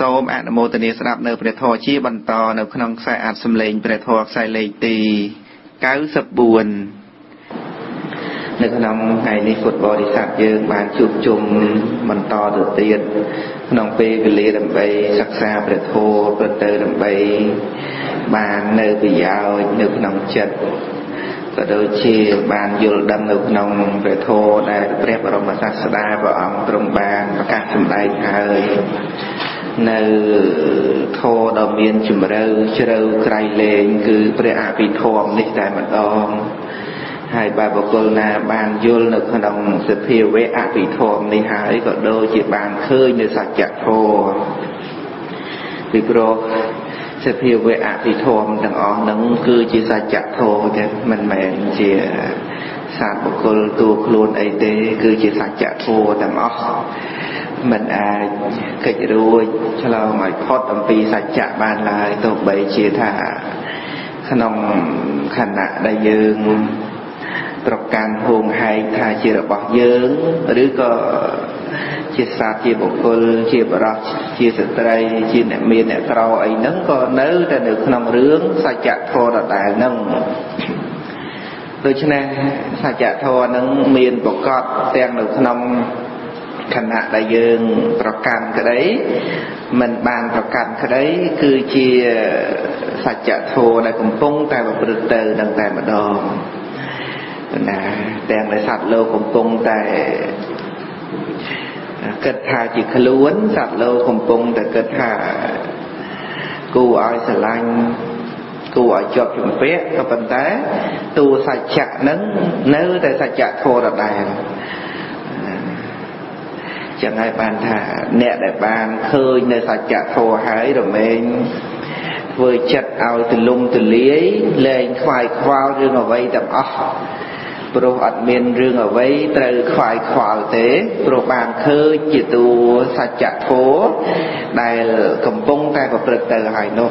Sốm át mô tê ni sạp nợ bệ thọ chi bàn tò nợ khăn sai át xâm lệnh bệ thọ sai lệnh tì cáo sập buồn. Nợ khăn ngày ni phụt bò đi sạp dương bán chụp chung bàn tò được tiền. Nông phê bì lê đầm bày sắc xa bệ thọ bệ tơ đầm bày bàn nợ bì giáo nợ khăn chật. Và đôi chìa bàn dù đâm nụ nông về thô đại đẹp và rộng bà sát đa và ông trong bàn và các xâm đại thời nâu thô đồng biên chùm râu chơ râu cài lên cứ bệ ạ bị thôm nít tại mặt ông hai bà bộ cô là bàn dù nụ nông sự phiêu với ạ bị thôm nít hãy có đôi chìa bàn khơi như sạch chạc thô vì bố sẽ hiểu về ạ thì thôn đằng ổn nâng cư chỉ ra chạc thô thế mình chỉ sát một cô tuộc luôn ấy thế cư chỉ ra chạc thô đằng ổn mình à kịch đuôi cho là ngoài phót ẩm phí ra chạc bàn lại tổ bấy chỉ thả khả nông khả nạ đại dương trọc càng hồn hay thả chỉ là bọc dương rứa có chia sát chia bộ quân, chia bộ rọc, chia sự trai, chia nẹ miền nẹ trò ấy nâng có nấu ra được nông rướng xa chạc thô là đại nâng đối chứ nè xa chạc thô nâng miền bộ cọt đang được nông khả nạ đại dương trọc canh cái đấy mình bàn trọc canh cái đấy cứ chia xa chạc thô là cũng phung tại một bực từ nâng tại một đồn đang lại sạch lâu cũng phung tại kết thả chỉ khá luôn sạch lâu không phung tại kết thả cô ai sả lanh cô ai chọc chủng phép có vấn tế tu sạch chạc nâng nếu tại sạch chạc thô đọc đàn chẳng ai bàn thả nẹ đại bàn khơi nơi sạch chạc thô hái rồi mình vừa chật ao từ lung từ lưới lên khoai khoao rương ở vây tầm ốc bố ạch miền rương ở vây trời khoai khoao thế bố bàn khơi chỉ tu sạch chạc thô đại cầm bông tay của bực tờ hải nô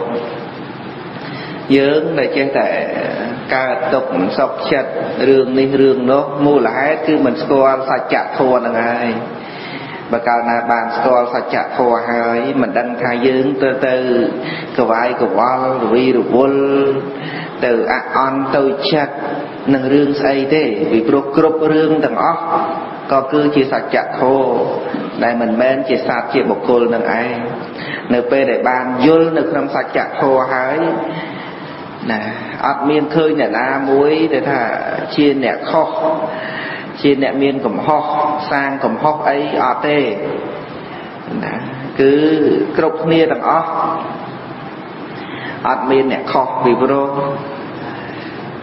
dưỡng đại chế tại ca tục sọc chật rương đi rương nó mua là hết cứ mình score sạch chạc thô là ngay bà cao na bàn score sạch chạc thô hay mình đăng khai dưỡng từ từ cơ vai cơ vong rủi rủi vốn từ ăn tôi chặt nâng rương xây thế vì bố cướp rương tầng ốc có cứ chia sạch chặt thô đại mình bên chia sạch chia một cô nâng ai nợ p để bàn vô nực nằm sạch chặt thô hái nè ăn miên khơi nè na muối để thà chia nè kho chia nè miên cầm ho sang cầm ho ấy ở tê nè cứ cướp nia tầng ốc ăn miên nè kho vì bố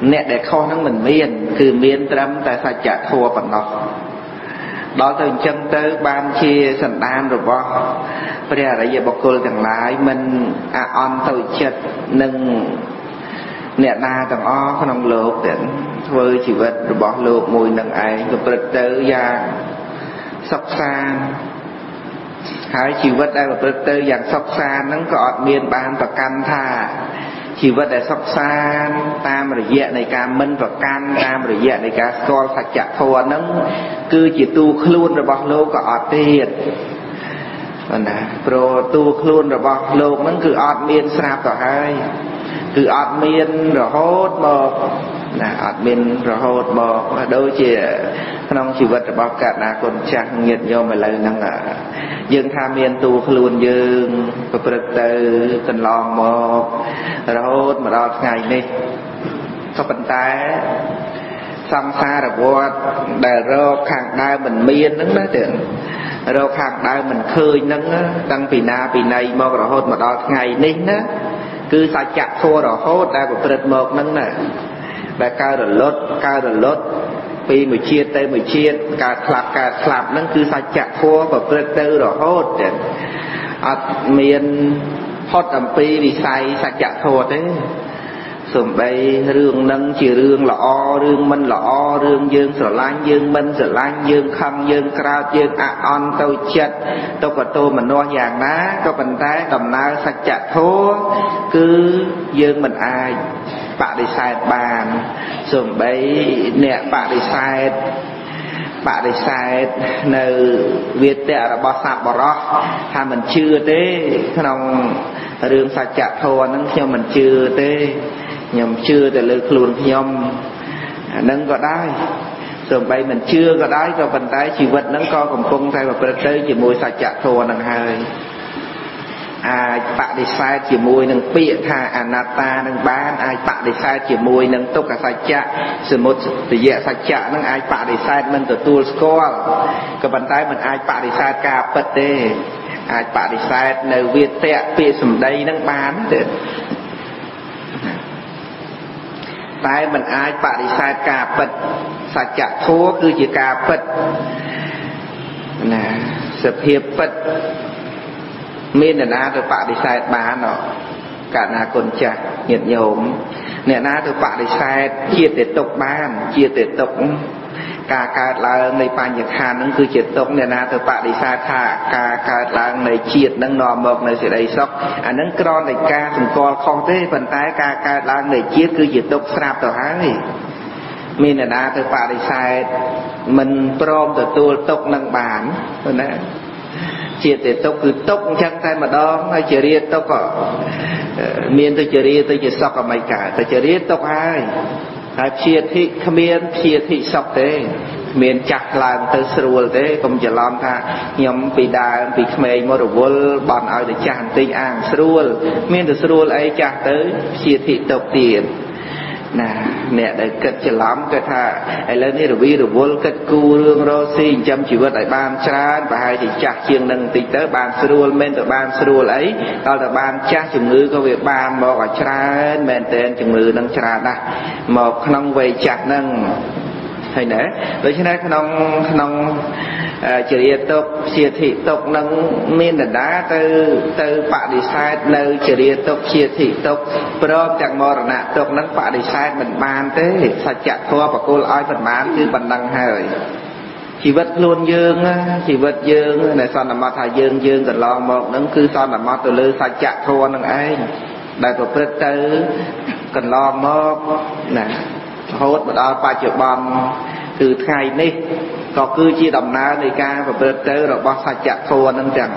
nè để kho nắng mình miên cứ miên trâm tại sạch chặt thô bằng ngọc đó từ chân tới ban chia sẵn đan rồi bó bây giờ bây giờ bọc cô thằng lái mình à on tôi chật nâng nẹ na thằng o có nông lột đến với chỉ vật rồi bó lột mùi nâng ấy rồi bật tớ dạng sọc xa hãy chỉ vật đây là bật tớ dạng sọc xa nâng có miên ban và căn thà chỉ vật để sọc xa tam rồi dẹ này cả minh và can tam rồi dẹ này cả con sạch chặt thua nâng cứ chỉ tu khluôn rồi bọc lô có ọt tiệt rồi tu khluôn rồi bọc lô nâng cứ ọt miên sạp tỏ hai cứ ọt miên rồi hốt bọc ọt miên rồi hốt bọc đôi chìa nông chỉ vật rồi bọc cả đá con chạc nhiệt vô mà lời nâng ạ dương tha miên tu khluôn dương và bật tư cần lòng bọc rồi hốt mà đọt ngày này có bánh tái xong xa rồi vô để rô khẳng đai mình miên nâng đó tưởng rô khẳng đai mình khơi nâng á tăng pì na pì này mô rồi hốt mà đó ngày nín á cứ xa chạc thô rồi hốt đai của bật một nâng nè và cao rồi lốt vì mùi chiết tê mùi chiết cà sạp nâng cứ xa chạc thô và bật tư rồi hốt miên hốt ẩm phí vì xa chạc thô thế sùm bay rương nâng chỉ rương lọ rương minh lọ rương dương sở lanh dương minh sở lanh dương khâm dương krao dương ạ on tôi chết tôi có tôi mình nói vàng ná có mình thấy tầm nào sạch chặt thô cứ dương mình ai bạn đi sai bàn sùm bay nè bạn đi sai Bà đi sai nơi Việt Tệ là bỏ sạp bỏ rõ. Hà mình chưa thế, không rương sạch chạc thô nâng cho mình chưa thế. Nhưng chưa thì lưu khuôn nhóm nâng có đáy. Rồi bây mình chưa có đáy cho phần tái chỉ vật nâng có cùng cung thay và phần tươi chỉ mùi sạch chạc thô nâng hơi. Ai bạc đi sai chỉ mùi nâng biệt thà anata nâng bán. Ai bạc đi sai chỉ mùi nâng tốt cả sạch chạc. Sự một tự dạy sạch chạc nâng ai bạc đi sai mình tự tuôn school. Còn phần tái mình ai bạc đi sai ca phật đê. Ai bạc đi sai nơi Việt Tệ biệt xùm đây nâng bán. Tại mình ai bạc đi sai ca phật. Sạch chạc thua cứ chỉ ca phật. Sập hiệp phật. Mình là ná tôi bạc đi sai bán đó. Cả ná con chạc nhiệt nhộm. Nên ná tôi bạc đi sai chia tiết tục bán. Chia tiết tục. Cả cả lần này bà nhật hàn nâng cư chia tục. Nên ná tôi bạc đi sai thả. Cả cả lần này chia nâng nò mộc nâng sẽ đầy sốc. Anh nâng con này ca thùng con không thế. Phần tái cả cả lần này chia cư chia tục sạp tàu hái. Mình là ná tôi bạc đi sai. Mình prom tôi tu tục nâng bán. Nên ná chia tiết tốc cứ tốc chắc tay mà đó hay chia ria tốc à miền tôi chia ria tôi chia sọc ở mấy cả tôi chia ria tốc hai hai chia thị miền chia thị sọc thế miền chặt làm tới sườn thế không chỉ làm tha nhom bị đà bị mày mờ vùi bàn ai để chăn tinh ăn sườn miền tôi sườn ấy chặt tới chia thị tốc tiền nè để kết chỉ lắm kết ha ai lên đi rồi vô kết cù lương rồi xin chăm chỉ vợ đại ban tràn và hai thì chặt chiên đằng tịt tới ban sưu men tới ban sưu ấy tao là ban chặt chừng ngư có việc ban bỏ cả tràn men tên chừng ngư đằng tràn này một nông về chặt nâng hay nữa với thế này nông chỉ tục chia thị tục nâng miền là đá từ từ bạ đi sai nơi chỉ tục chia thị tục pro chẳng mờ nạ tục nâng bạ đi sai mình bàn thế sạch chặt thua và cô lói mình bán cứ mình đăng hời chỉ vật luôn dương chỉ vật dương này son là mò thải dương dương còn lo một nâng cứ son là mò từ lư sạch chặt thua nâng ấy đại tổ phật tử cần lo một nè hốt mà đó ba triệu bom từ ngày nay có cứ chia đồng ná này ca và bớt tới rồi bác sạch chạc thua nâng chẳng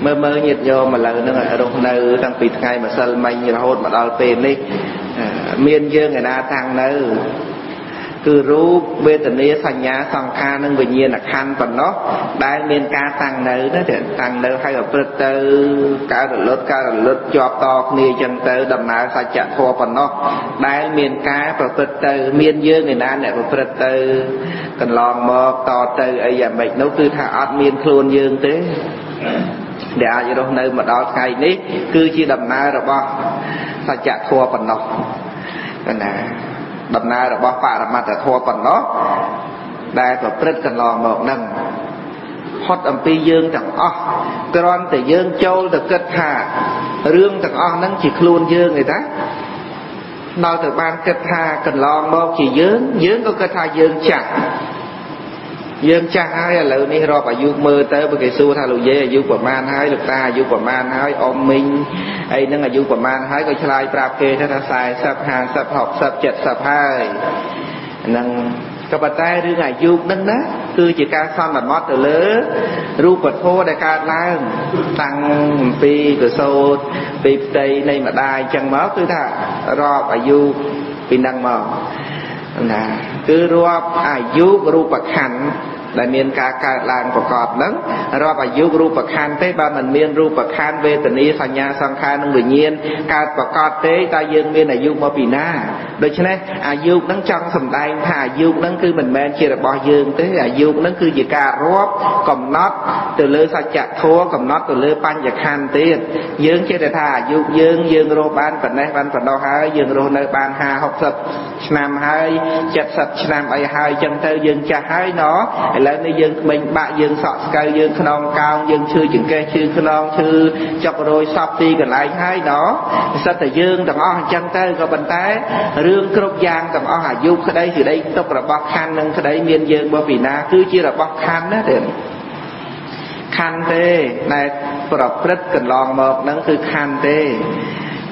mơ mơ nhiệt nhô mà lần nâng ở đồng nơi thằng bị ngày mà sân manh rồi hốt mà đó tên đi miên dương người ta thằng nơi cứ rú bê tình ý sanh nhá song kha nâng bình nhiên là khăn phần nó đai miên ca thằng nơi đó thằng nơi hay là bớt tới cá rửa lốt cho to nia chân tới đồng ná sạch chạc thua phần nó đai miên ca và bớt tới miên dương người ta này và bớt tới cần lòng một to từ ấy và mình nó cứ thả ớt miên khuôn dương thế để ai đâu nơi mà đó ngày nít cứ chỉ đầm na rồi bò sao chả thua phần nó đầm na rồi bò phạ đầm mặt là thua phần nó đây là rất cần lo một nâng hot âm pi dương chẳng con từ dương châu từ kết hà rương chẳng nắng chỉ khuôn dương người ta nói từ ban kết hà cần lo một chỉ dương dương có kết hà dương chặt dương cha hai lự ni ro bà du mơ tới với cái xu tha lù dê du của man hai lục ta du của man hai ông minh ấy nó là du của man hai coi chai pra kê tha sai sập hàng sập học sập chật sập hai nâng các bạn tay đứa ngày du nâng đó cứ chỉ ca son là mót từ lứa ru vật thô đại ca lang tăng pi cửa sâu pi tây này mà đai chân mót cứ tha ro bà du pi năng mờ cứ rộp ai dụ rụp khăn là miền ca ca làng của cọp lắm rộp ai dụ rụp khăn thế ba mình miền rụp khăn về tình yêu sang nhà sang khai nông bình nhiên ca của cọp thế ta dương miền ai dụ mà bị na được chứ này ai dụ nắng trăng sầm đai ai dụ nắng cứ mình men chỉ là bò dương thế ai dụ nắng cứ gì ca rộp cầm nót từ lưỡi sang chặt thua cầm nót từ lưỡi pan chặt khăn thế dương chỉ là thà dụ dương dương rộp ban phần đầu hai dương rộp nơi ban hà học tập nam hai chặt sập nam ấy hai chân thơ dương cha hai nó lấy nơi dương mình bạ dương sọ cây dương khôn cao dương chưa chừng cây chưa khôn chưa chọc rồi sập thì còn lại hai nó sao thầy dương thằng o chân thơ có bệnh té rương cột giang thằng o hà du cái đây thì đây tốc là bọc khăn nâng cái đây miên dương bao vì na cứ chia là bọc khăn đó thì khăn thế này bọc rất cần lon một nâng cứ khăn thế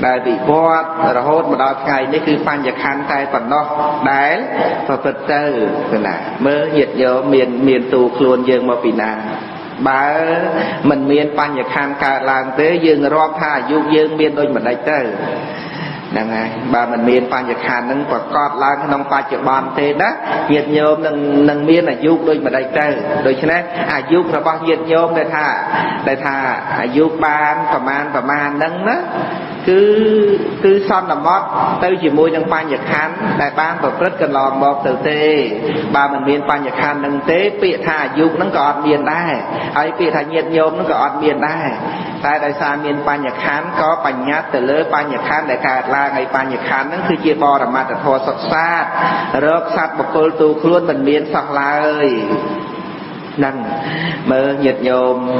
đại bị bọt rồi hốt mà đo ngày đấy cứ phan giặc khăn tay còn nó đái và phật tử là mơ nhiệt nhớ miền miền tù luôn dương mà bị nà bà mình miền phan giặc khăn cả làng tới dương rót tha dương dương miền đôi mình đại tử là ngay bà mình miền phan giặc khăn nâng quả cọt làng nông pha chợ bàn thế đó nhiệt nhớ nâng nâng miền là dương đôi mình đại tử đôi khi này à dương là bao nhiệt nhớ đại tha à dương ban và man nâng đó cứ son là mót tới chỉ môi đang phan nhật khán đại ban và rất cần lòn bọt từ tê bà mình miền phan nhật khán đang tế bị thả dục nó còn miền đây ấy bị thả nhiệt nhôm nó còn miền đây tại đại sa miền phan nhật khán có bành nhát từ lưới phan nhật khán đại cả là ngày phan nhật khán nó cứ chia bò làm mặt để thò sọt sát rớt sát bọc cột tu luôn mình miền sọt là ơi năng mơ nhiệt nhôm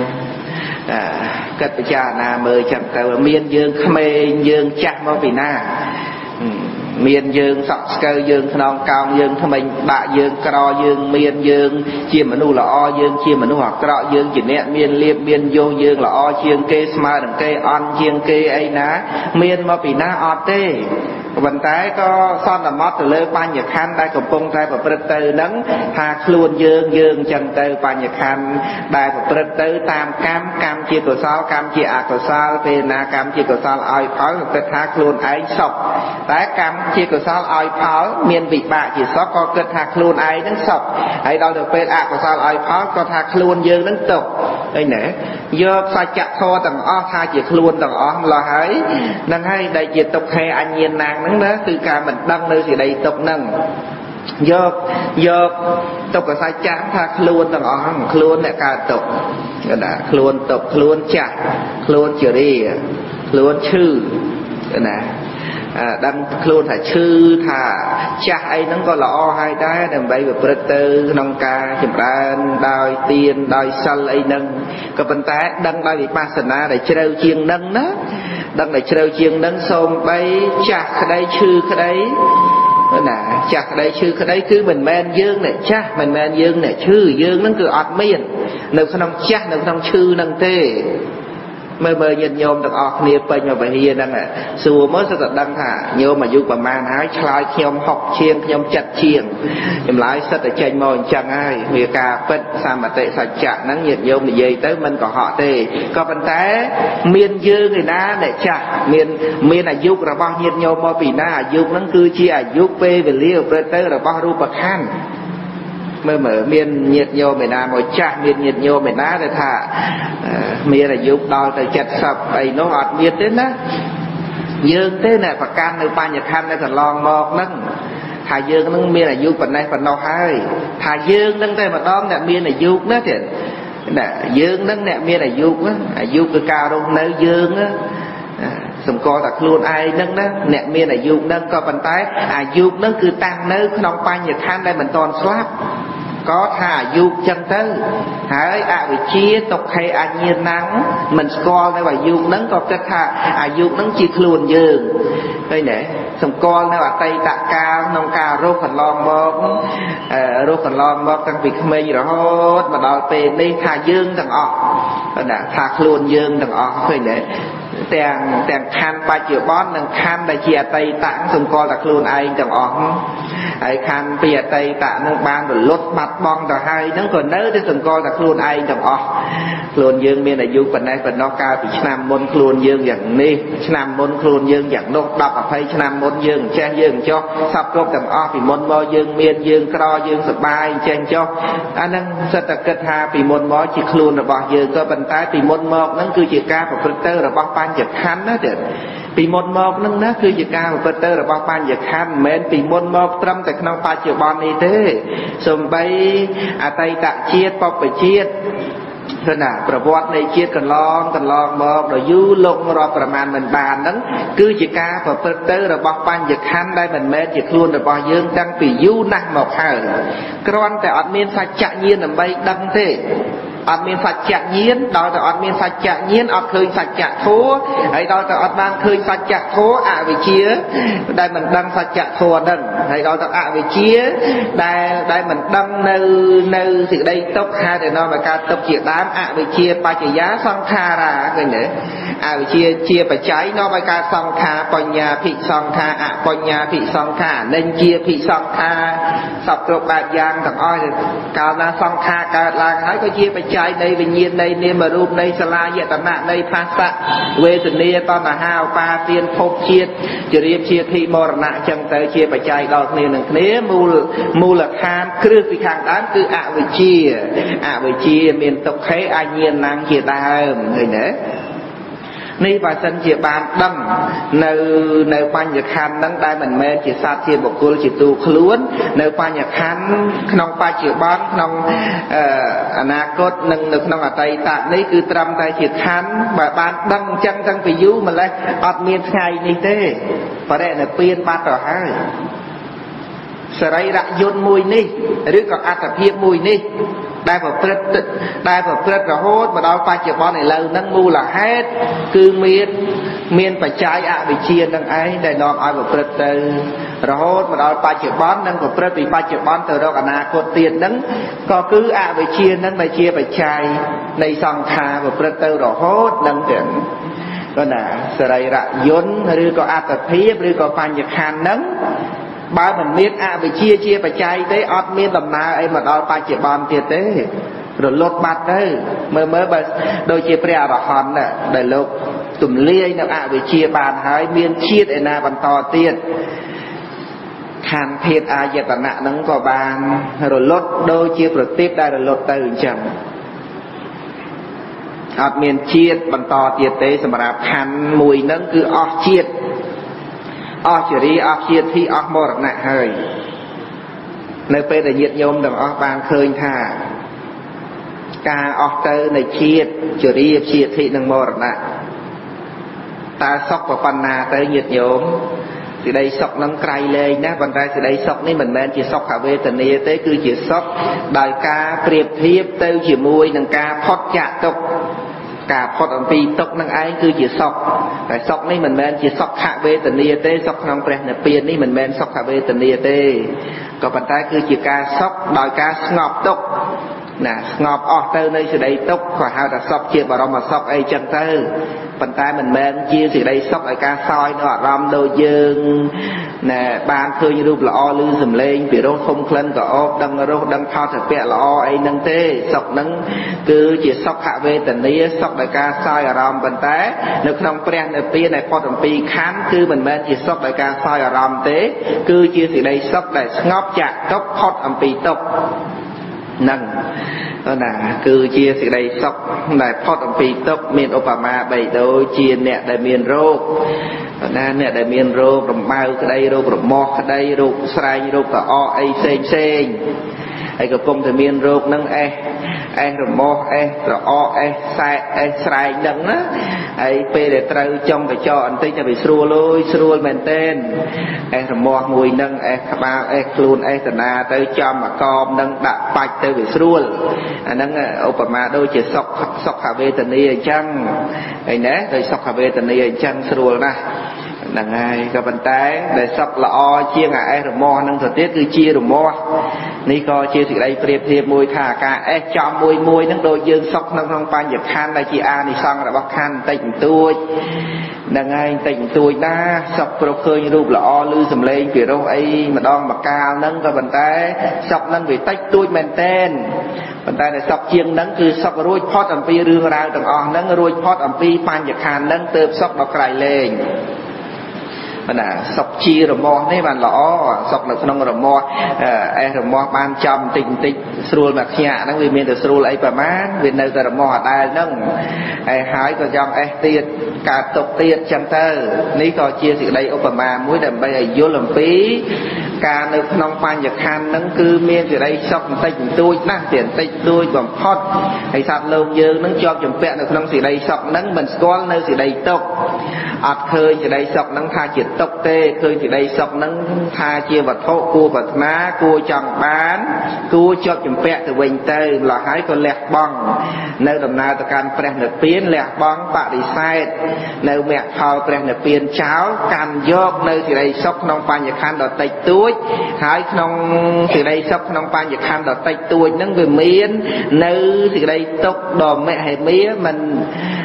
cất cha na mơ chẳng tàu miên dương khmer dương chắc mao việt nam miên dương sọc cơ dương non cao dương thằng mình bạ dương cò dương miên dương chia mà nu là o dương chia mà nu hoặc cò dương chỉ nẹt miên liệp miên vô dương là o chiên kê smart đằng kê on chiên kê ấy ná miên mao việt nam o tê vận tải có son là mót từ lơ ban nhật khăn đại cầm phong đại và bật từ nắng hà luôn dương dương chân từ ban nhật khăn đại và bật từ tam cam cam chia cửa sao cam chia à cửa sao về na cam chia cửa sao ai pháo từ hà luôn ai sọc tái cam chia cửa sao ai pháo miền vị bạ chỉ sóc có cơn hà luôn ai nắng sọc ấy đo được về à cửa sao ai pháo có hà luôn dương nắng tục đây nè do sai chặt thô tầng o tha chỉ luôn tầng o lo hái năng hay đại diện tục hay anh nhiên nàng nắng đó từ cả mình đăng nơi gì đây tục năng do tục là sai chán tha luôn tầng o luôn lại cả tục đã luôn tục luôn chặt luôn chừa đi luôn chư nè đăng luôn thà chư thà cha ấy nó có lọ hai đá đầm bay và bật tư nông ca chụp đan đòi tiền đòi săn ấy nâng có vận tải đăng đòi bị ba sân na để chơi chiêng nâng đó đăng để chơi chiêng nâng xong bay cha cái đấy chư cái đấy nè cha cái đấy chư cái đấy cứ mình men dương này cha mình men dương này chư dương nó cứ ọt miên nếu không cha nếu không chư nâng tê mơ nhìn nhôm được ọt nia bên mà vậy đang là xua mới sẽ đăng thả nhôm mà du bà man hái lại nhôm học chiên nhôm chặt chiên nhôm lái sẽ để chơi mồi chẳng ai người cà phết sao mà tệ sạch chặt nắng nhiệt nhôm thì dây tới mình có họ tê có vấn té miền dương người ta để chặt miền miền là du là bao nhiêu nhôm mà vì na du nắng cứ chia du về về liều về tới là bao ruột bạc khăn mơ mở miên nhiệt nhô mày na mồi cha miên nhiệt nhô mày na để thả miên là dục đòi từ chặt sập ấy nó ọt miên đến đó dương thế này phải can từ ba nhật khăn đây là lon mọt nâng thả dương nâng miên là dục phần này phần nào hai thả dương nâng đây mà đón là miên là dục đó thiệt nè dương nâng nè miên là dục á dục cái cao đâu nới dương á sầm co là luôn ai nâng đó nè miên là dục nâng co phần tái à dục nó cứ tăng nới không ba nhật khăn đây mình toàn swap có thả dục chân tới hãy à bị chia tục hay à nhiên nắng mình con này và dục nắng có cái thả à dục nắng chỉ luôn dương đây nè xong con này và tay tạ cao nông cao rô phần lon bông rô phần lon bông tăng bị mê gì đó hết mà đòi tiền đi thả dương thằng ọ thả luôn dương thằng ọ thôi nè tàng khăn ba triệu bón nâng khăn đại chia tay tạng xong coi là luôn ai chẳng ổn ấy khăn bìa tay tạng nâng ban rồi lót mặt bong rồi hai nâng còn nỡ thì xong coi là luôn ai chẳng ổn luôn dương miền đại du phần này phần nó cao thì nam môn luôn dương dạng ni nam môn luôn dương dạng nốt đọc ở thấy nam môn dương che dương cho sắp rốt chẳng ổn vì môn mô dương miền dương cò dương sập bay che cho anh nâng sẽ tập kết hà vì môn mô chỉ luôn là bỏ dương cơ vận tải vì môn mô nâng cứ chỉ ca và phân tơ là bỏ ban giật khăn đó được vì một một nâng đó cứ giật cao và tơ là bao ban giật khăn mến vì một trăm tại không ba triệu bon đi thế xong bay à tay tạ chiết bọc phải chiết thế nàoประวัติในជាតិកន្លងកន្លងមកដល់យូរលោករាប់ប្រមាណមិនបានហ្នឹងគឺជាការប្រព្រឹត្តទៅរបស់បញ្ញខណ្ឌដែលមិនមែនជាខ្លួនរបស់យើងតាំងពីយូរណាស់មកហើយគ្រាន់តែអត់មានសច្ចៈញាណដើម្បីដឹងទេ ăn miếng sạch chả nhiên, đòi từ ăn miếng sạch chả nhiên, ăn khơi sạch chả thố, hay đòi từ ăn mang khơi sạch chả thố à vị chia, đây mình đăng sạch chả thua đần, hay đòi từ à vị chia, đây mình đăng nơi thì đây tốc hai để nói mà ca tốc chia tám à vị chia ba chỉ giá song tha ra người nữa, à vị chia chia phải cháy nó mà ca song tha, còn nhà thị song tha, à còn nhà thị song tha nên chia thị song tha, sập ruột bạc giang thằng oi thì cao là song tha cao là nói có chia phải trái đây về nhiên đây niệm mà rụp đây sa la dạ tận nạn đây pha sạ về từ nia to là hào pha tiên phục chiết chỉ riêng chiết thi mờ nạn chẳng tới chia phải trái đó niệm là thế mù là tham cứ vì hàng đám cứ ạ về chia miền tộc khế anh nhiên năng chia ta người nữa ní và sân chia bàn đâm nơi ban nhật khăn nắng tai mình mê chia sát chia bộc côn chia tu khluốn nơi ban nhật khăn nong pa chia ban nong anakot nâng nực nong ở tây tạ ní cứ trầm tai chia khăn và bàn đâm chân chân phải dú mà lấy ọt miên ngày ní thế và đây là pin ba tờ hai sờ ray đã dồn mùi ní rứa còn ăn tập hiệp mùi níได้ประพฤติ รหด มาដល់បច្ចុប្បន្នឥឡូវហ្នឹងមូលហេតុ គឺ មាន បច្ច័យអវិជ្ជាទាំងឯង ដែល នាំ ឲ្យ ប្រព្រឹត្ត ទៅ រហូត មកដល់ បច្ចុប្បន្ន និង ប្រព្រឹត្ត ពី បច្ចុប្បន្ន ទៅ រក អនាគត ទៀត ហ្នឹង ក៏ គឺ អវិជ្ជា ហ្នឹង ដែល ជា បច្ច័យ នៃ សង្ខារ ប្រព្រឹត្ត ទៅ រហូត នឹង ទាំង ក៏ ណា សរីរៈយន្ត ឬ ក៏ អត្តភាព ឬ ក៏ បញ្ញខណ្ឌ ហ្នឹង បើ មិន មាន អវិជ្ជា ជា បច្ច័យ ទេ អត់ មាន ដំណើរ អី មក ដល់ បច្ចុប្បន្ន ទៀត ទេ rồi lột mặt đấy mới bà đôi chia prea và hòn nè để lột tùm lia nó ạ về chia bàn hai miên chia để na bàn to tiền hàn thiệt ai dẹp và nạ nắng vào bàn rồi lột đôi chia rồi tiếp đây rồi lột từ chậm ạ miên chia bàn to tiền đấy xem mà hàn mùi nắng cứ o chia o chỉ đi o chia thì o mờ nè hơi nơi pe để nhiệt nhôm đừng o bàn khơi thà ca ở tới này chiết chửi đi chiết thì đừng mờ nè ta sọc vào phần nào tới nhiệt nhổm từ đây sọc nắng cay lên nhé phần ra từ đây sọc này mình men chỉ sọc cả về tận này tới cứ chỉ sọc đại ca kẹp thiệp tới chỉ môi đằng ca phật chạ tục cả phật ẩn phi tục đằng ấy cứ chỉ sọc đại sọc này mình men chỉ sọc cả về tận này tới sọc nắng cay này tiền này mình men sọc cả về tận này tới còn phần ra cứ chỉ ca sọc đại ca ngọc tục nè ngọc ở từ nơi từ đây túc khỏi hao đã sọc chia vào đó mà sọc ấy chân tư phần tai mình men chia từ đây sọc ở ca soi nó ở rom đôi dương nè ban khơi như lúc là o lư dùm lên vì rốt không lên cả ốp đăng rốt đăng thao thật bẹ là o ấy nâng tê sọc nâng cứ chỉ sọc hạ về tình lý sọc đại ca soi ở rom phần tai nước nông pren ở phía này phật đồng pi khám cứ mình men chỉ sọc đại ca soi ở rom tế cứ chia từ đây sọc đại ngọc chặt túc phật âm pi túc nâng là cứ chia sự đầy sọc đại phật ông phi tốc miền Obama bảy đôi chia nẹt đại miền rô na nẹt đại miền rô đồng bào cái đây rô đồng mò cái đây rô sài rô cả o ai sen ai gặp công thì miền rô nâng e ai đồng mò e rồi o e sai e sài nâng á ai p để trâu trong phải cho anh tí cho bị xua lôi xua mền tên ai đồng mò mùi nâng e bao e luôn e từ na tới cho mà con nâng đặt bạch tới bị xua nâng Obama đôi chỉ sọc sọc hạ về tận đi chăng này nè rồi sọc hạ về tận đi chăng xua na nâng ai gặp anh té để sọc là o chia ngà e đồng mò nâng thời tiết cứ chia đồng mò ní coi chia thì đây phê phê mùi thả cả e cho mùi mùi nâng đôi dương sọc nâng không ban giật khăn đây chị a này xong là bác khăn tỉnh tôi nâng ai tỉnh tôi đã sọc pro khơi rụp là o lư dùm lên vì đâu ấy mà đo mà cao nâng coi bàn tay sọc nâng vì tách tôi mền tên bàn tay này sọc chiêng nâng cứ sọc ruồi phót ẩm pi rương rau tầng on nâng ruồi phót ẩm pi ban giật khăn nâng tớp sọc đọc cài lên là sọc chia rồi mò đấy bạn lọ sọc là con rồi mò ai rồi mò ban chậm tình tịnh sôi mà nhẹ nó vì miền từ sôi ấy bầm mát vì nơi rồi mò tai nâng ai hái rồi trong ai tiệt cả tộc tiệt chăn tơ ní coi chia sự đây ông bầm mát muối đầm bay vô làm phí ca nơi nông ban nhật han nâng cứ miên từ đây xong tinh tôi nát tiền tinh tôi còn hot hay sạt lâu dơ nâng cho chấm bẹn được nông từ đây xong nâng mình con nơi từ đây tộc ọt khơi từ đây xong nâng tha triệt tộc tê khơi từ đây xong nâng tha chia vật thô cua vật má cua chẳng bán cua cho chấm bẹn từ bình tê là hái con lẹt bong nơi đồng nào từ can bẹn được biến lẹt bong bạ đi sai nơi mẹ thao bẹn được biến cháo can dốc nơi từ đây xong nông ban nhật han đọt tây tuổi hái nông từ đây xong nông ban nhật han đọt tây tuổi nâng về miên nơi từ đây tộc đò mẹ hay mía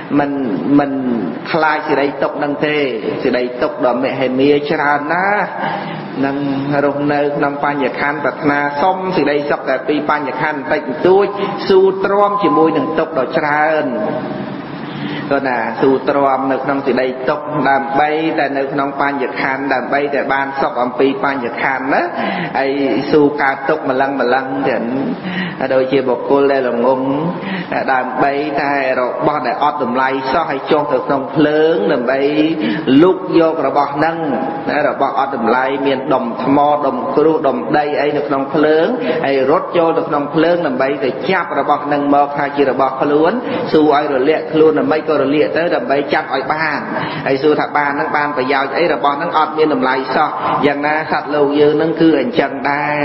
mình khai từ đây tộc nâng tê từ đây tộc đò mẹ hay mía chả ăn á nâng rồng nơi nông ban nhật han bạt na xong từ đây xong là pi ban nhật han tây tuổi su trom chỉ môi nâng tộc đò chả ăn đó là su trom nơi nông từ đây tộc đàm bay tại nơi nông ban nhật han đàm bay tại ban sọc âm pi ban nhật han đó ai su ca tộc mà lăng thì đôi chia bọc cô lê là ngôn đàm bay tại rồi bỏ đại ọt đầm lay so hay cho thực nông lớn đàm bay lúc vô rồi bỏ nâng rồi bỏ ọt đầm lay miền đồng mò đồng cừu đồng đây ấy được nông lớn ai rốt vô được nông lớn đàm bay thì chạp rồi bỏ nâng mò khai chia rồi bỏ luôn su ai rồi lẹ luôn là mấy rồi liệt tới đầm bay chặt ở bàn, ai xưa thà bàn nâng bàn phải giao ấy là bọn nâng ọt miên đầm lầy so, dần na sạt lâu dư nâng cứ ảnh chân đây,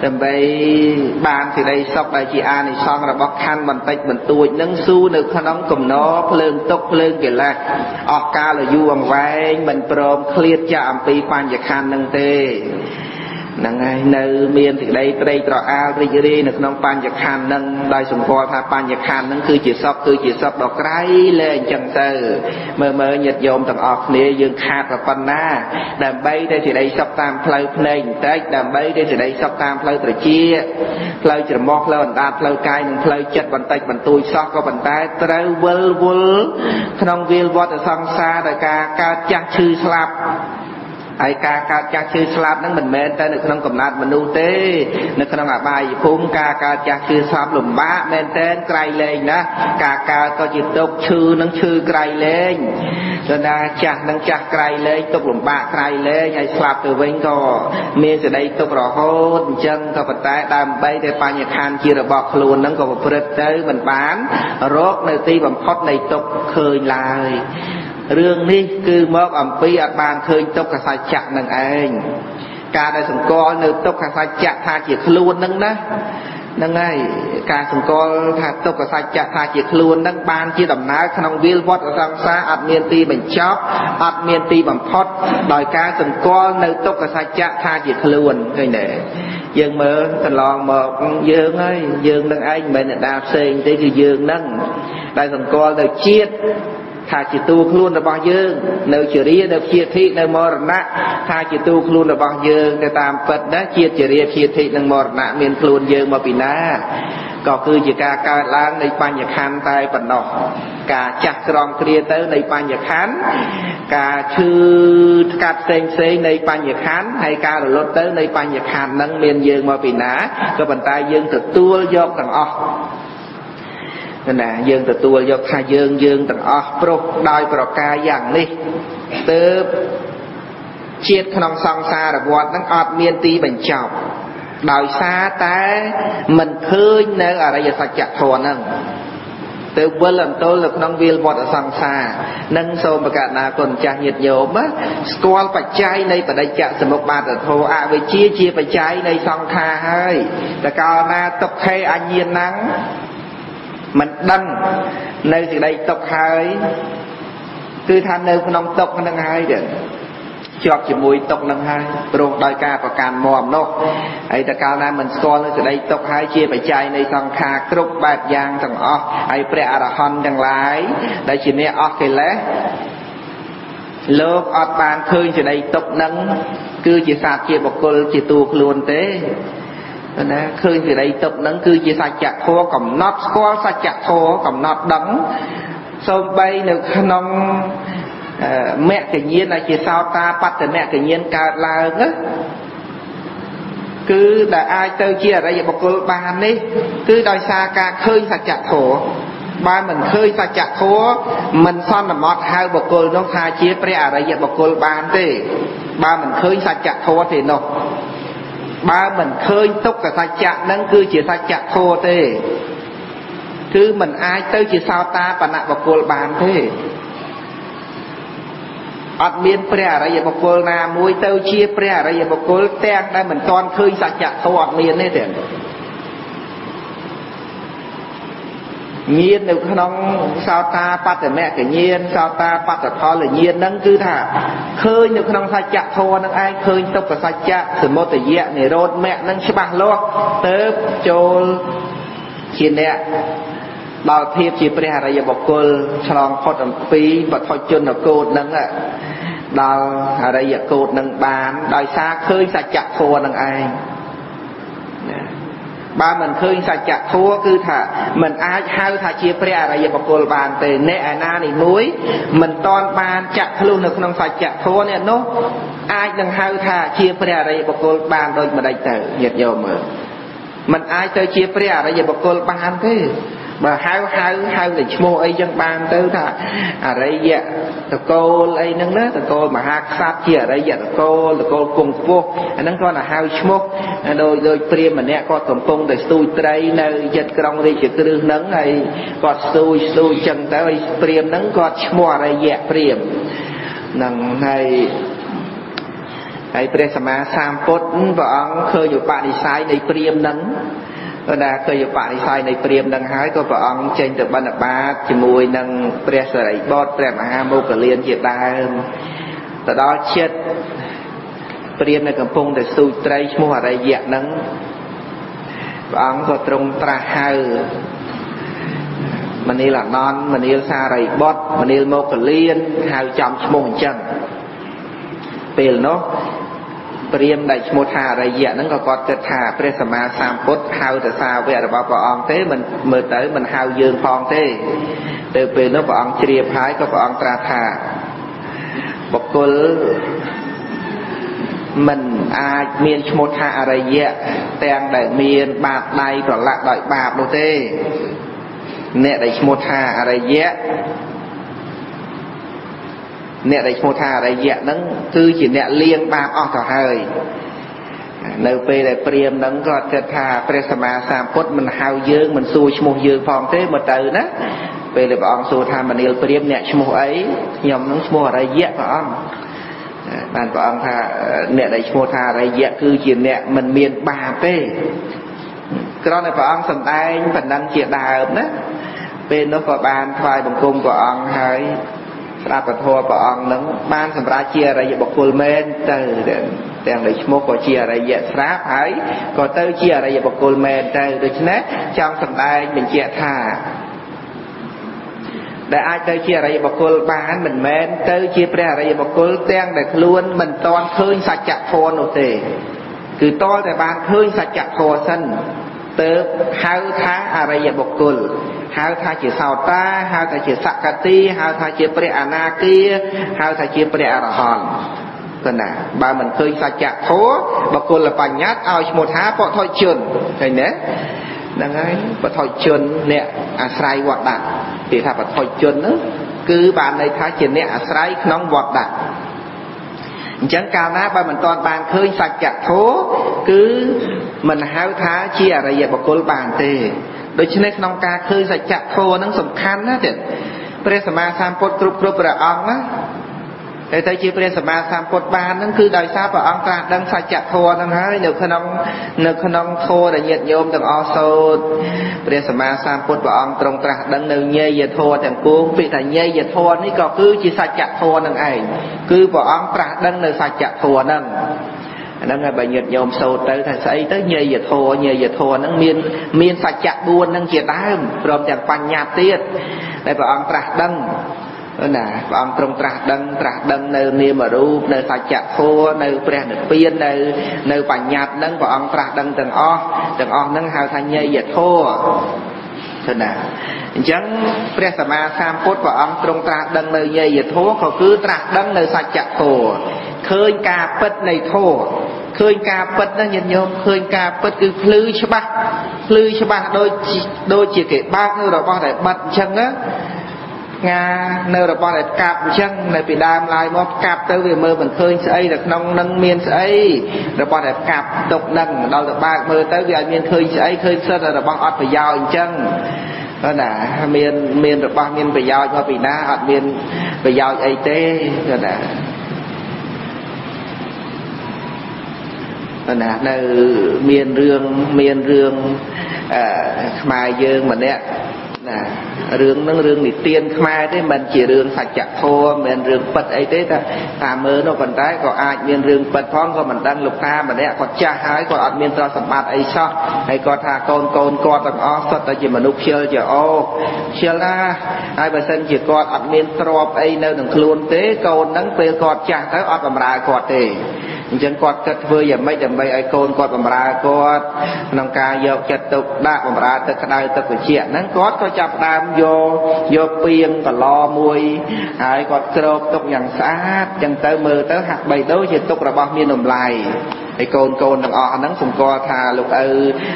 đầm bay bàn thì đây sọc đại chị an thì xong là bọn khăn bàn tay bàn tuôi nâng xu được khăn nóng cầm nó lên tốc lên kìa là, ọt ca là du bằng vai mình prom clear cho âm pi quan giặc khăn nâng tê. Năng ai nơi miền thì đây trò ao đây dưới được nông ban giặc hàn nâng đại sùng pho tha ban giặc hàn nâng cứ chỉ sập đọc cái lên chân từ mờ nhật dồn thằng ọt nè dương khát và pan na đàm bay đây thì đây sập tam phơi lên tới đàm bay đây thì đây sập tam phơi từ chia phơi chỉ mọc lên đàm phơi cay nâng phơi chật bàn tay bàn tôi sọt có bàn tay treo vul nông viên vót ở sông xa đại ca ca chăn chư slap ai ca cha chư slap nâng mình men tới được nông cầm nát mình u tê được nông à bài phun ca cha chư slap lùm bá men tên cày lên đó ca coi chịu tục chư nâng chư cày lên cho nên cha nâng cha cày lên tục lùm bá cày lên ai slap từ bên co miên từ đây tục rõ hôn chân co vật tay đam bay để pha nhật han chia rồi bọc luôn nâng co vật bứt tới mình bán rốt nơi ti bằng khót này tục khơi lại rương ní cứ mơ ẩm phí ạt bàn khơi tốc cả sai chặt nâng anh ca đại sủng co nơi tốc cả sai chặt tha chỉ luôn nâng đó nâng ai ca sủng co tha tốc cả sai chặt tha chỉ luôn nâng ban chia đầm ná trong viêu vót ở trong xa ạt miên ti bằng chóp ạt miên ti bằng phót đòi ca sủng co nơi tốc cả sai chặt tha chỉ luôn cái này dương mơ thành lon một dương ấy dương nâng anh mình đào sen tới thì dương nâng đại sủng co đời chiết tha chỉ tu luôn là bao nhiêu nơi chìa ria nơi chia thị nơi mờ nã tha chỉ tu luôn là bao nhiêu nơi tam phật đó chia ria chia thị nơi mờ nã miền luôn dơ mà bị na có cứ chỉ ca lang nơi ban nhật han tai bẩn nọ ca chặt rong kia tới nơi ban nhật han ca chư cắt sen nơi ban nhật han hay ca là lót tới nơi ban nhật han nâng miền dơ mà bị na có bàn tay dơ từ tua do thằng o nên là dương từ tua do khai dương từ o pro đòi pro ca dạng đi từ chiết không song xa là vọt nó ọt miên ti bình chọc đòi xa ta mình khơi nơi ở đây giờ sạch chặt thòn nâng từ vơi làm tôi lực nông viên vọt ở song xa nâng xôm và cả na còn chặt nhiệt nhôm á squal phải cháy này và đây chặt sầm một bàn ở thô à với chia phải cháy này song tha hơi là cao na tập hay anh nhiên nắng mình đăng nơi từ đây tộc hai cứ tham nơi nông tộc nâng hai được cho chỉ mùi tộc nâng hai rồi đòi ca và càn mòm nó ấy ta cao nam mình coi nơi từ đây tộc hai chia phải chạy nơi sang kha cướp bạc giang thằng o ấy pre arahon đang lái đây chỉ nè o thì lẽ lớp o bàn khơi từ đây tộc nâng cứ chỉ sạt chia bọc côn chỉ tuột luôn thế khơi từ đây tục nắng cứ chỉ sạch chặt thô cầm nót co sạch chặt thô cầm nót đắng sôm bay được nông mẹ tự nhiên là chỉ sao ta bắt từ mẹ tự nhiên cả là cứ là ai tới chia đây vậy một cô ban đi cứ đòi xa ca khơi sạch chặt thô ba mình khơi sạch chặt thô mình son là mót hai một cô nó tha chia pre ở đây vậy một cô ban đi ba mình khơi sạch chặt thô thì nó Ba mình khơi túc cả sạch chạc nâng cư chỉ sạch chạc thô thế. Cứ mình ai tới chỉ sao ta và nạ vào cuộc bàn thế. Ất miên prè ra dạy một cuộc nà mùi tâu chia prè ra dạy một cuộc tên đây mình toàn khơi sạch chạc thô Ất miên thế thế. Nhiên nếu không sao ta bắt ở mẹ cái nhiên, sao ta bắt ở khó là nhiên nâng cứ thả. Khơi nếu không sạch chạc thô nâng ai khơi tốc cả sạch chạc. Thì một tờ dẹ này rốt mẹ nâng sẽ bằng luôn. Tớp cho chiến đẹp bảo thiếp chỉ phải ra dạy bọc cô xong khót ẩm phí và thói chân ở cột nâng ạ. Đó ở đây dạy cột nâng bán đòi xa khơi sạch chạc thô nâng ai. Ba mình khơi sạch chạc thua cứ thả mình ai hao thả chia prè ra dạy bọc cô bàn tề nè à na này muối mình toàn bàn chạc luôn được nâng sạch chạc thua nè nó ai nâng hao thả chia prè ra dạy bọc cô bàn đôi mà đầy tử nhiệt dồ mở. Mình ai tới chia prè ra dạy bọc cô bàn thế mà hao để mua ấy dân bàn tới thà à đây vậy tụi cô ấy nâng đó tụi cô mà hạc sát chia ở đây vậy tụi cô cùng vô anh nâng con là hao mua đôi tiền mà nè con tổng công để xui tây nơi dân công đi chỉ cứ nâng này con xui chân tới tiền nâng con mua ở đây vậy tiền nâng này ấy tiền xem mà sam phốt vợ ông khơi nhiều bạn đi sai này tiền nâng Tôi đã khơi dụ bạn đi xoay này priêm nâng hái có vợ ông trên từ ban đập bát chỉ mùi nâng priê sở đẩy bót priê mà ha mô cờ liên dịp đa hơn. Từ đó chết priêm nâng cầm phung để xui trây mua ở đây dẹt nâng. Vợ ông có trung tra hào. Mình yêu là non, mình yêu xa đẩy bót, mình yêu mô cờ liên, hào chồng mô hình chân. Vì nó Priêm đại một hà đại diện nó còn kết hà Presama Samput hao từ sao về bảo bảo ông thế mình mơ tới mình hao dương phong thế từ về nó bảo ông triệp hái có bảo ông tra thà bậc cô mình ai miền một hà đại diện tên đại miền bạc này còn lại đại bạc đâu thế nè đại một hà đại diện nè đại một hà đại diện nó cứ chỉ nè liêng ba o thở hơi nơi về đại priêm nó có kết hà presama samput mình hao dương mình xui chmua dương phong thế mà từ đó về đại ông xui tham mình yêu priêm nè chmua ấy nhom nó chmua đại diện ông bạn ông thà nè đại chmua thà đại diện cứ chỉ nè mình miền ba thế còn này ông sầm anh phần năng chỉ đào đó về nó có bàn thoại bằng cung của ông hơi ra bật hoa bảo ông nó ban sầm ra chia ra dạy bọc cô men từ đèn lấy mốt có chia ra dạy sáp ấy có tới chia ra dạy bọc cô men từ được chứ nè trong sầm tay mình chia thả để ai tới chia ra dạy bọc cô bán mình men tới chia ra dạy bọc cô đèn để luôn mình toàn khơi sạch chặt thô nô tề cứ to để ban khơi sạch chặt thô xanh tới hao thá ra dạy bọc cô hào thà chỉ sao ta, hào thà chỉ sakati, hào thà chỉ preanaki, hào thà chỉ prearahon. Thế nào, ba mình khơi sạch chạc thố, bà cô là bà nhát, áo một há bỏ thoi chừng, thấy nế. Đang ấy, bỏ thoi chừng nè, à srai vọt đạc, thì thà bỏ thoi chừng nữa, cứ bà này thà chỉ nè, à srai nóng vọt đạc. Chẳng cao ná ba mình toàn bàn khơi sạch chạc thố, cứ mình hào thà chỉ à ra dạy bà cô là bàn tê. Đối chứ này nông ca khơi sạch chạc thô nóng sầm khăn á thiệt Presama Samput group là ông á. Để tới chứ Presama Samput ban nóng cứ đòi xa vào ông ta đang sạch chạc thô nóng hả. Nếu khả nông thô là nhiệt nhôm đừng o sâu Presama Samput vào ông trông trạc đang nâu nhây và thô thằng cuốn. Vì thà nhây và thô này có cứ chỉ sạch chạc thô nóng ấy. Cứ vào ông trạc đang nâu sạch chạc thô nóng nó ngay bà nhiệt nhôm sâu tới thầy xây tới nhây giờ thô nó miên sạch chạc buôn nó chìa đám rồi chẳng bằng nhạt tiết đây bà ông trạc đăng bà ông trong trạc đăng nơi niềm ở rụp nơi sạch chạc thô nơi bè nước biên nơi bằng nhạt nâng bà ông trạc đăng từng o nâng hào thành nhây giờ thô thế nào chẳng Presama Samput bà ông trong trạc đăng nơi nhây giờ thô họ cứ trạc đăng nơi sạch chạc thô khơi ca bật này thô khơi ca bật nó nhìn nhôm khơi ca bật cứ lư cho bác đôi chỉ cái bác nó rồi bác lại bật chân á Nga nơi đó bọn cặp chân này bị đam lại một cặp tới vì mơ mình khơi ấy được nông nâng miên ấy rồi bọn cặp tục nâng đâu được ba mơ tới vì miên khơi ấy khơi sơn rồi bọn ọt phải giao chân đó là miên miên rồi bọn miên phải giao cho vì na ọt miên phải giao ấy tê rồi là miên rương mà dương mình đấy nè rương nó rương thì tiên mai đấy mình chỉ rương sạch chặt thô mình rương bật ấy đấy ta mơ nó còn trái có ai miên rương bật phong có mình đang lục ta mà đấy còn cha hái còn ăn miên tao sầm bạt ấy sao hay còn thà con tầm ó sao ta chỉ mình lúc chơi giờ ô chơi la ai mà sinh chỉ con ăn miên trop ấy nơi đằng luôn tế con nắng phơi con cha tới ăn làm ra con thì dân quạt cất vơi và mấy đầm bay ai con quạt bầm ra quạt nông ca vô chặt tục đa bầm ra từ đây từ cái chuyện nắng quạt coi chập đam vô piêng và lo muôi ai quạt trộn tục nhàng sát chân tới mưa tới hạt bay tới chuyện tục là bao miên đồng lại ai con thằng ọ nắng cùng co thà lục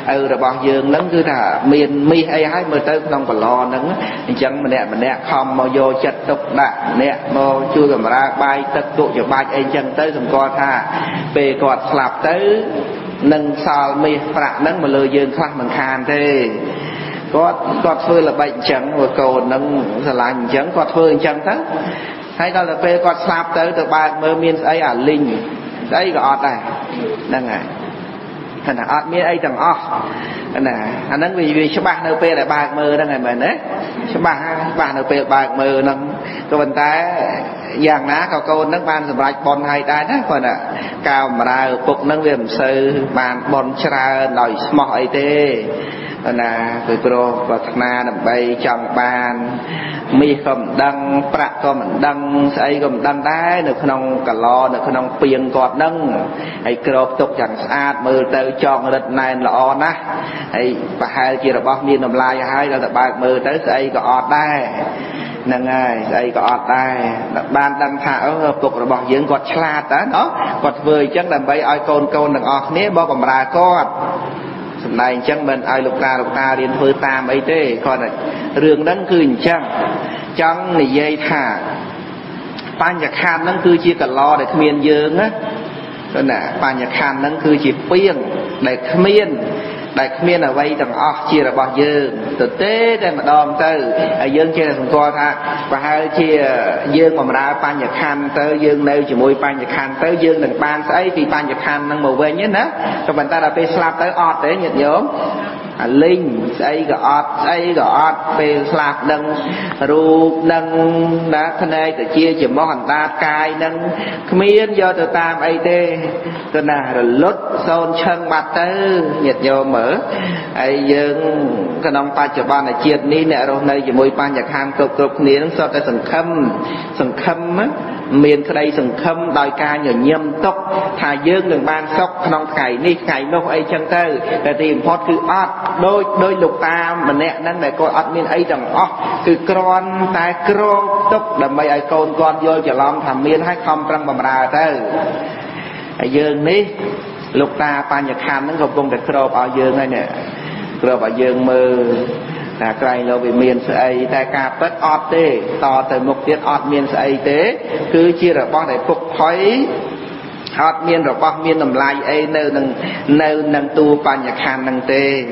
là bao dương nắng cứ là miên mi ai hái mưa tới nông và lo nắng chân mình nè không mau vô chặt tục đa nè mau chui bầm ra bay tất tụ cho bay ai chân tới cùng co thà về cọt sập tới nâng sào mi phạ nâng mà lười dương khăn bằng khàn thế cọt phơi là bệnh trắng và cầu nâng là lành trắng cọt phơi trắng thế hay đó là về cọt sập tới từ ba mơ miên ấy à linh đấy gọi này đang này thành là miên ấy thằng o là anh nâng vì số ba nợ pe là ba mơ đang này mình đấy số ba nợ pe ba mơ nâng tôi vận tải giang ná cao câu nâng ban sầm rạch bon hay đai đó còn ạ cao mà ra phục nâng viêm sư bàn bon chra đòi mọi thế là người pro và thằng na đầm bay trong bàn mi cầm đăng prạ cầm đăng xây cầm đăng đái được không cả lo được không piêng cọt nâng hay cột tục chẳng sát mưa tới chọn lịch này là on á hay và hai kia là bao miên làm lai hai là ba mưa tới xây có on đai năng ai xây có on đai ban đăng thảo hợp tục là bỏ dưỡng cọt chla tá đó cọt vơi chắc đầm bay ai con đằng ọt nế bao cầm ra cọt này chẳng mình ai lục ta điên thôi tam ấy thế còn này rừng đắng cứ chẳng này dây thả ban nhạc khan đắng cứ chỉ cần lo để miên dương á rồi nè ban nhạc khan đắng cứ chỉ phiền để miên là vay thằng chia là bao dương từ tế đây mà đom tới dương chia là thằng co tha và hai chia dương mà ra ban nhạc khan tới dương nêu chỉ môi ban nhạc khan tới dương đằng ban ấy thì ban nhạc khan đang màu về nhất đó trong mình ta là pe slap tới ọt để nhiệt nhổm linh ấy gọi ọt pe slap đằng ruột đằng đá thân ấy từ chia chỉ món hành ta cài đằng miên do từ tam ấy thế rồi là lót son chân mặt tới nhiệt nhổm mở ai dương cái nông ta chỉ ban là triệt ní nè rồi nơi chỉ môi ban nhạc ham cực nén so tới sừng khâm á miền đây sừng khâm đòi ca nhở nhâm tốc thà dương đừng ban sốc nông cày ní cày nông ấy chân tư để tìm phật cứ ọt đôi lục ta mình nè nên mẹ coi ọt miền ấy rằng ọt cứ con tai con tốc đầm mây ai con vô chỉ làm thầm miền hay không trăng bầm ra tư ai dương ní lục ta ban nhạc ham nó gồm công việc cướp ở dương này nè cướp ở dương mơ là cây lâu bị miên sợi tai cà bớt ọt tê to từ mục tiết ọt miên sợi tế cứ chia là bong để phục khói ọt miên rồi bong miên làm lại ấy nâng tu ban nhạc ham nâng tê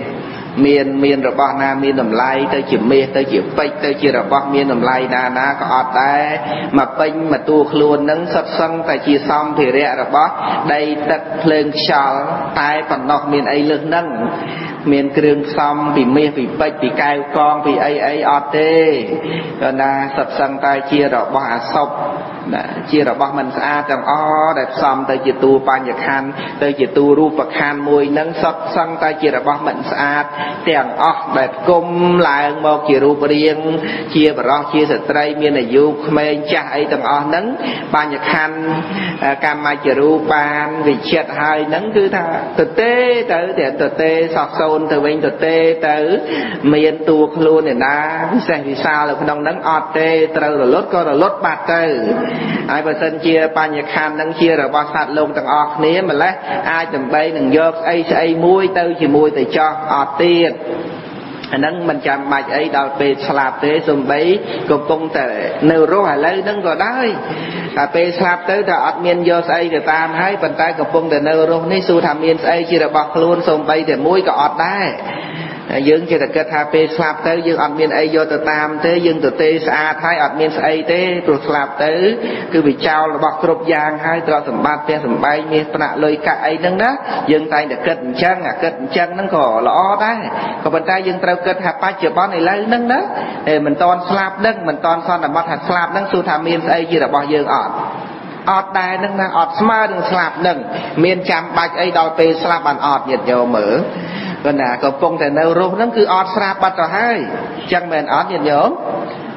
miên rồi bong na miên làm lại tới chỉ mê tới chỉ phách tới chia là bong miên làm lại na có ọt đấy mà pin mà tu luôn nâng sật sân tại chia xong thì rẻ rồi bong đây tật lên sờ tai phần nọc miên ấy lưng nâng miền trường xong vì mê vì bách vì cay con vì ấy ọt tê rồi là sập sang tay chia rồi bỏ sọc chia rồi bỏ mình xa trong o đẹp xong tới chỉ tu ban nhật han tới chỉ tu ru phật han môi nắng sập sang tay chia rồi bỏ mình xa tiền o đẹp cung lại một chỉ ru riêng chia và ro chia sợi tây miền này du mê cha ấy trong o nắng ban nhật han cam mai chỉ ru ban vì chết hai nắng cứ tha thực tế tới tiền thực tế sọc sâu từ bên từ tê tới miền tuộc luôn để na sẽ vì sao là đông nắng ọt tê trâu rồi lót coi rồi lót bạt tê ai bờ sân chia ban nhạc khan nắng chia rồi bao sát lông thằng ọt nế mà lấy ai tầm bay đừng vô ai muối tê chỉ muối tê cho ọt tiền nâng mình chạm mạch ấy đào về slap tới dùng bấy cục công thể nêu rô hải lấy nâng rồi đấy à về slap tới là admin do say để tam hái vận tải cục công thể nêu rô này su tham yên say chỉ là bọc luôn dùng bấy để mũi cọt đấy dương chỉ là kết hợp về slap tới dương admin ấy do từ tam tới dương từ t a thái admin say tới rồi slap tới cứ bị trao là bọc cục giang hai tờ sầm bát pe sầm bay miếng nặng lời cả ấy nâng đó dương tay để kết chân à kết chân nâng cỏ lõ đấy còn vận tải dương tàu kết hợp baบอล này lấy nâng đó để mình toàn slap nâng mình toàn son là bọt hạt slap nâng su tham miên ấy chỉ là bọt dương ọt ọt đài nâng là ọt smart nâng slap nâng miên chạm bạch ấy đòi pe slap bàn ọt nhiệt nhiều mở còn là cột phong thì nêu rô nâng cứ ọt slap bắt rồi hai chân mình ọt nhiệt nhiều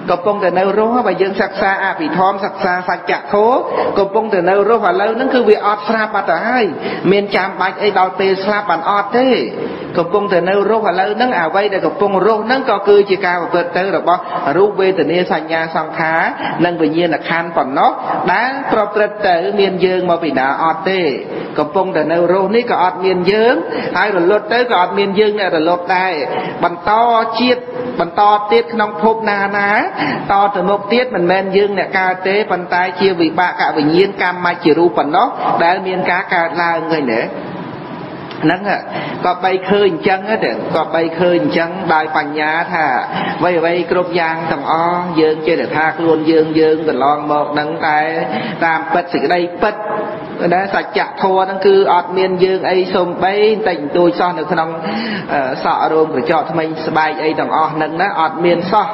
cột phong thì nêu rô và dương sắc xa à bị thom sắc xa sạch chặt khố cột phong thì nêu rô và lâu nâng cứ bị ọt slap bắt rồi hai miên chạm bạch ấy đòi pe slap bàn ọt thế cột phong từ nêu rô và lâu nâng ảo vây để cột phong rô nâng co cư chỉ cao và vượt tới rồi bó rú về từ nia sang nhà sang khá nâng về nhiên là khan còn nó đã proprietor từ miền dương mà bị đã ọt tê cột phong từ nêu rô ní có ọt miền dương hai rồi lột tới có ọt miền dương này rồi lột đây bàn to chiết bàn to tiết nông phốp na ná to từ một tiết mình men dương này cao tê bàn tay chia vị ba cả về nhiên cam mai chỉ rú còn nó đã miền cá cả là người nữa nắng à có bay khơi chân á được có bay khơi chân đại phàn nhã thà vây vây cột giang tầm o dương chơi để thác luôn dương dương từ lon một nắng tay tam bật sự đây bật đó sạch chặt thua nó cứ ọt miên dương ấy xôm bấy tình tôi so được không sợ rôm rồi cho thằng mình bay ấy tầm o nắng đó ọt miên so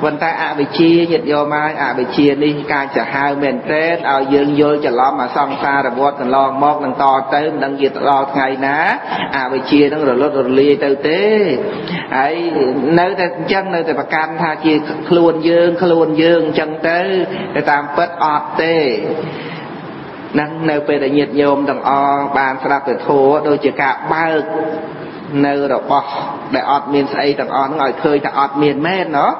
vận tay à bị chia nhiệt vô mai à bị chia đi cai chả hai miền tết ao dương vô chả lo mà xong ta rồi vô từ lon một nắng to tới nắng gì lo ngày ná à bị chia nó rồi lót rồi lia tới té ấy nơi ta chân nơi ta bạc can tha chia khluôn dương chân tới để tam bớt ọt té năng nơi về để nhiệt nhôm đồng o bàn sập để thua đôi chỉ cả ba nơi đó bỏ để ọt miền say đồng o nó ngồi khơi cả ọt miền men nó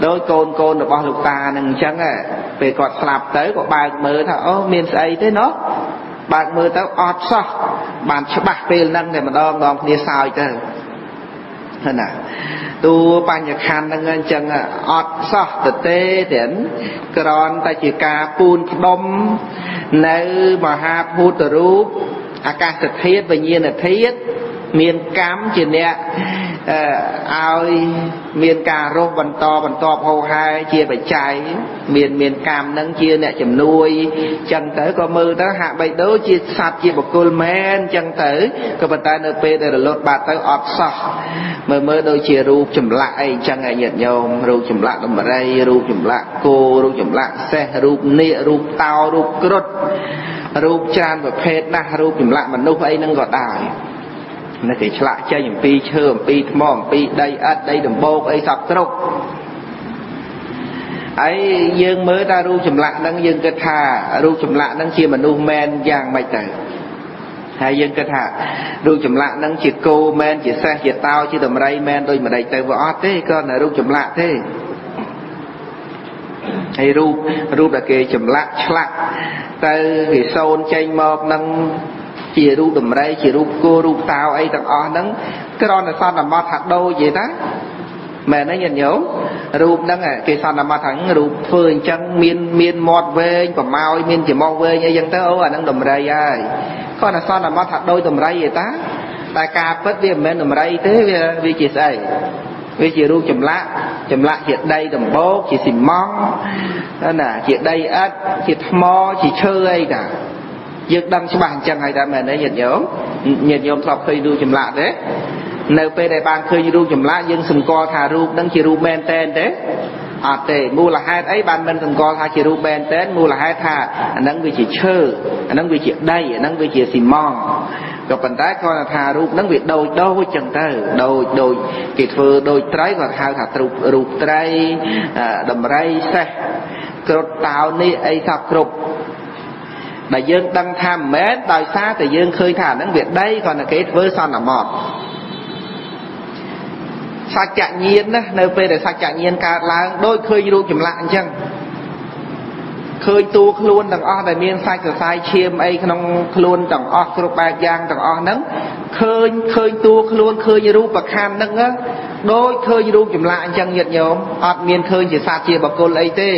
đôi côn được bỏ lục ta nâng chân à về còn sập tới của ba mới thà ô miền say tới nó bạn mơ tới ọt sao bạn sẽ bạc về nâng để mà đo ngon đi sao chứ thế nào tu ban nhạc khăn nâng lên chân ọt sao từ tê đến còn ta chỉ ca pun đông nơi mà ha phu tử rúp à ca thực thiết và nhiên là thiết miền cám chỉ nè ai miền cà rốt bần to hô hai chia bạch cháy miền cam nâng chia nè chầm nuôi chân tới có mơ tới hạ bạch đố chia sạch chia bọc cô men chân tới có bạch tay nơi bê đây là lột bạc tới ọt sọ mơ đôi chia ru chùm lại chân ai nhật nhôm ru chùm lại đồng bà đây ru chùm lại cô ru chùm lại xe ru nịa ru tao ru crốt ru chan và phết nà ru chùm lại mà núp ấy nâng gọt đài nó chỉ lại chơi những pi chơi pi mòn pi đây ở đây đầm bột ấy sập trục ấy dương mới ta ru chùm lạ đang dương kết hà ru chùm lạ đang chia mình u men vàng mày tử hay dương kết hà ru chùm lạ đang chia cô men chia xe chia tao chia tầm ray men tôi mà đầy tay võ thế con là ru chùm lạ thế hay ru là kề chùm lạ lạ từ thì sôn chanh mọt năng chỉ rú đầm đây chỉ rú cô rú tao ấy tầm o nắng cái đó là son là mọt hạt đôi vậy đó mẹ nó nhìn nhớ rú nắng à cái son là mọt thẳng rú phơi chân miên mọt về còn mau miên chỉ mau về như dân tới ô à nắng đầm đây ai con là son là mọt hạt đôi đầm đây vậy ta tại cà phết viêm mẹ đầm đây thế vì chỉ say vì chỉ rú chầm lạ hiện đây đầm bố chỉ xì mong đó là hiện đây ếch chỉ mò chỉ chơi ấy cả dược đâm cho bạn chẳng hay ta mẹ đấy nhiệt nhóm thọc khơi đu chùm lạ đấy nơi về đại bang khơi đu chùm lạ dân sừng co thà ru đang chỉ ru men tên đấy à tệ mua là hai ấy ban bên sừng co thà chỉ ru men tên mua là hai thà đang vì chỉ chơi đang vì chỉ đây đang vì chỉ xì mòn gặp bạn tái coi là thà ru đang việc đôi chẳng ta đôi kịp vừa đôi trái và thao thà ru trái đầm ray xe cột tàu ni ấy thà cột đại dương đăng tham mến đại xa thì dương khơi thả đến việc đây còn là cái với son là mọt sạch chạ nhiên đó nơi về để sạch chạ nhiên cả là đôi khơi luôn chìm lạng chăng khơi tu luôn đằng o đại miên sai cửa sai chiêm ấy không luôn đằng o kêu bạc giang đằng o nấng khơi tu luôn khơi như ru bạc han nấng á đôi khơi như đúng chùm lại chẳng nhiệt nhóm ọt miền khơi chỉ xa chia bọc cô lấy tê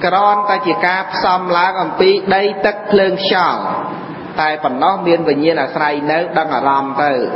Karon ta chỉ cáp xóm lá còn tí đây tất lương xào tại phần nó miền và nhiên là sai nếu đang ở làm từ